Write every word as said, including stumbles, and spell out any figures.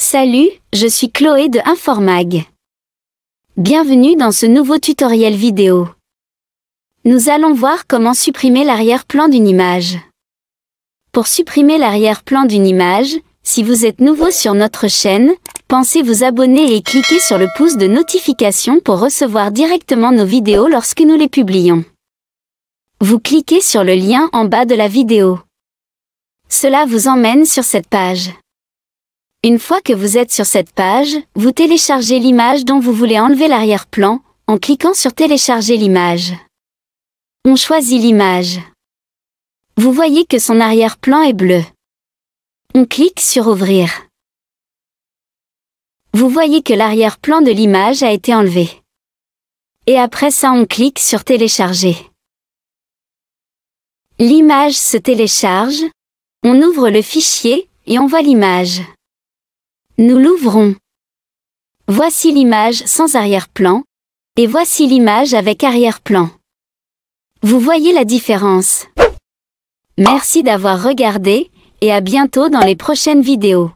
Salut, je suis Chloé de Informag. Bienvenue dans ce nouveau tutoriel vidéo. Nous allons voir comment supprimer l'arrière-plan d'une image. Pour supprimer l'arrière-plan d'une image, si vous êtes nouveau sur notre chaîne, pensez vous abonner et cliquez sur le pouce de notification pour recevoir directement nos vidéos lorsque nous les publions. Vous cliquez sur le lien en bas de la vidéo. Cela vous emmène sur cette page. Une fois que vous êtes sur cette page, vous téléchargez l'image dont vous voulez enlever l'arrière-plan, en cliquant sur Télécharger l'image. On choisit l'image. Vous voyez que son arrière-plan est bleu. On clique sur Ouvrir. Vous voyez que l'arrière-plan de l'image a été enlevé. Et après ça, on clique sur Télécharger. L'image se télécharge, on ouvre le fichier et on voit l'image. Nous l'ouvrons. Voici l'image sans arrière-plan, et voici l'image avec arrière-plan. Vous voyez la différence. Merci d'avoir regardé, et à bientôt dans les prochaines vidéos.